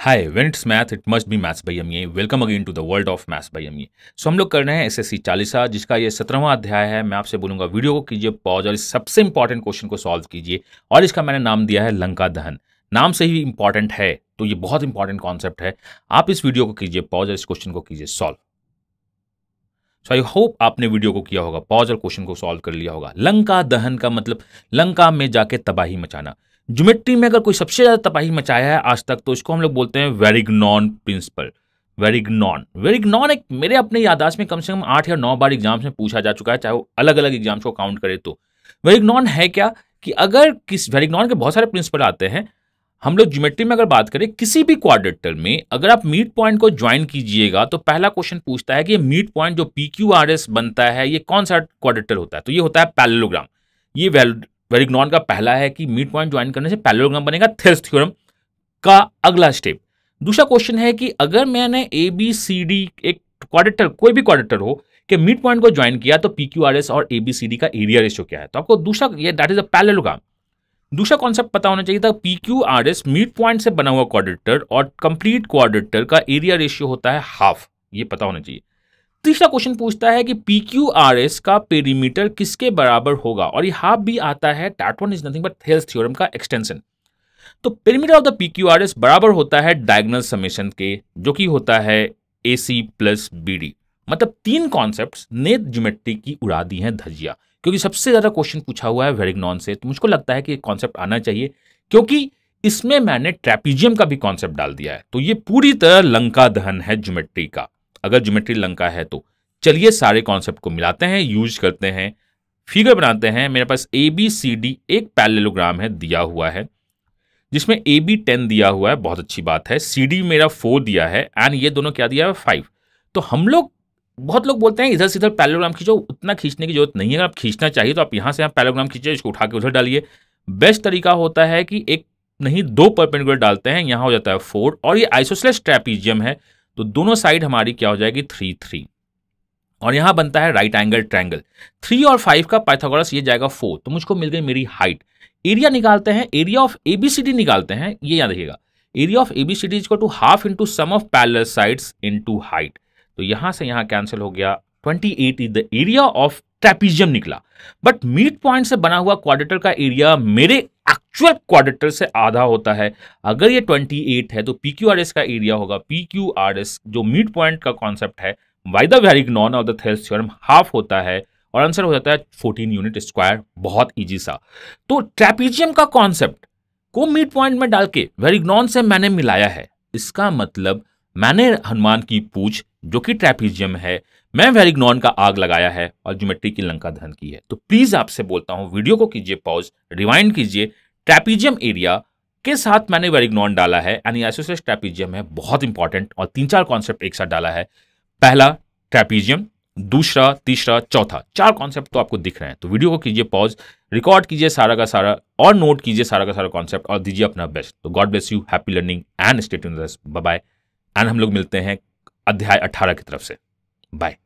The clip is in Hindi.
Hi, when it's math it must be maths by MA. Welcome again to the world of maths by MA. So हम लोग कर रहे हैं एसएससी 40 जिसका ये 17वां अध्याय है। मैं आपसे बोलूंगा वीडियो को कीजिए पॉज और इस सबसे इंपॉर्टेंट क्वेश्चन को सॉल्व कीजिए। और इसका मैंने नाम दिया है लंका दहन। नाम से ही इंपॉर्टेंट है, तो ये बहुत इंपॉर्टेंट कॉन्सेप्ट है। आप इस वीडियो को कीजिए पॉज और इस क्वेश्चन को कीजिए सॉल्व। सो आई होप आपने वीडियो को किया होगा पॉज और क्वेश्चन को सॉल्व कर लिया होगा। लंका दहन का मतलब लंका में जाके तबाही मचाना। ज्योमेट्री में अगर कोई सबसे ज्यादा तबाही मचाया है आज तक तो इसको हम लोग बोलते हैं वेरिग्नॉन प्रिंसिपल। वेरिग्नॉन एक मेरे अपने याददाश्त में कम से कम 8 या 9 बार एग्जाम्स में पूछा जा चुका है, चाहे वो अलग अलग एग्जाम्स को काउंट करे। तो वेरिग्नॉन है क्या कि अगर वेरिग्नॉन के बहुत सारे प्रिंसिपल आते हैं। हम लोग ज्योमेट्री में अगर बात करें किसी भी क्वाड्रेटर में अगर आप मिड पॉइंट को ज्वाइन कीजिएगा तो पहला क्वेश्चन पूछता है कि ये मिड पॉइंट जो PQRS बनता है ये कौन सा क्वाड्रेटर होता है। तो ये होता है पैरेललोग्राम। ये वेरिग्नॉन का पहला है कि मिड पॉइंट ज्वाइन करने से पैरेललोग्राम बनेगा, थेल्स थ्योरम का अगला स्टेप। दूसरा क्वेश्चन है कि अगर मैंने ABCD एक क्वाड्रेटर कोई भी क्वाड्रेटर हो कि मिड पॉइंट को ज्वाइन किया तो PQRS और ABCD का एरिया रेशियो क्या है। तो आपको दूसरा ये दैट इज अ पैरेललोग्राम। दूसरा कॉन्सेप्ट पता होना चाहिए था PQRS मिड पॉइंट से बना हुआ क्वाड्रेटर और कंप्लीट क्वाड्रेटर का एरिया रेशियो होता है हाफ, ये पता होना चाहिए। तीसरा क्वेश्चन पूछता है कि PQRS का पेरीमीटर किसके बराबर होगा और ये हाफ भी आता है। That one is nothing but Thales theorem का एक्सटेंशन। तो पेरीमीटर ऑफ द PQRS बराबर होता है डायगोनल समेशन के, जो कि होता है AC+BD। मतलब 3 कॉन्सेप्ट्स ने ज्योमेट्री की उड़ा दी है धज्जियां, क्योंकि सबसे ज्यादा क्वेश्चन पूछा हुआ है वेरिग्नॉन से। तो मुझको लगता है कि कॉन्सेप्ट आना चाहिए, क्योंकि इसमें मैंने ट्रैपीजियम का भी कॉन्सेप्ट डाल दिया है। तो ये पूरी तरह लंका दहन है ज्योमेट्री का, अगर ज्योमेट्री लंका है तो। चलिए सारे कॉन्सेप्ट को मिलाते हैं, यूज करते हैं, फिगर बनाते हैं। मेरे पास ABCD एक पैरेललोग्राम है दिया हुआ है, जिसमें AB 10 दिया हुआ है, बहुत अच्छी बात है। CD मेरा 4 दिया है एंड ये दोनों क्या दिया है 5। तो हम लोग बहुत लोग बोलते हैं इधर से इधर पैरेललोग्राम खींचो, उतना खींचने की जरूरत नहीं है। अगर आप खींचना चाहिए तो आप यहाँ से यहाँ पैरेललोग्राम खींचे, इसको उठा के उधर डालिए। बेस्ट तरीका होता है कि एक नहीं 2 परपेंडिकुलर डालते हैं, यहाँ हो जाता है 4 और ये आइसोसेलेस ट्रैपीजियम है तो दोनों साइड हमारी क्या हो जाएगी 3 3 और यहाँ बनता है राइट एंगल ट्रायंगल। 3 और 5 का पाइथागोरस ये जाएगा 4। तो मुझको मिल गई मेरी हाइट। एरिया निकालते हैं, एरिया ऑफ ABCD निकालते हैं, ये याद रखिएगा। Area of ABCD is equal to half into sum of parallel sides into height. तो यहाँ से यहाँ कैंसिल हो गया, 28 is the area of trapezium निकला। बट मिड पॉइंट से बना हुआ क्वाड्रेटर का एरिया मेरे एक्चुअल क्वाड्रेटर से आधा होता है। अगर ये 28 है तो PQRS का एरिया होगा, PQRS जो मिड पॉइंट का कॉन्सेप्ट है बाय द वेरिग्नॉन और द थेल्स थ्योरम हाफ होता है और आंसर हो जाता है 14 यूनिट स्क्वायर। बहुत इजी सा। तो ट्रैपीजियम का कॉन्सेप्ट को मिड पॉइंट में डाल के वेरिग्नॉन से मैंने मिलाया है। इसका मतलब मैंने हनुमान की पूछ जो कि ट्रैपीजियम है, मैं वेरिग्नॉन का आग लगाया है और ज्योमेट्री की लंका दहन की है। तो प्लीज आपसे बोलता हूं वीडियो को कीजिए पॉज, रिवाइंड कीजिए। ट्रैपीजियम एरिया के साथ मैंने वेरिग्नॉन डाला है यानी एसोसिएट ट्रैपीजियम है, बहुत इंपॉर्टेंट। और 3-4 कॉन्सेप्ट एक साथ डाला है, पहला ट्रैपीजियम, दूसरा, तीसरा, चौथा। 4 कॉन्सेप्ट तो आपको दिख रहे हैं। तो वीडियो को कीजिए पॉज, रिकॉर्ड कीजिए सारा का सारा और नोट कीजिए सारा का सारा कॉन्सेप्ट और दीजिए अपना बेस्ट। तो God bless you, happy learning and stay tuned. Bye bye and हम लोग मिलते हैं अध्याय 18 की तरफ से। बाय।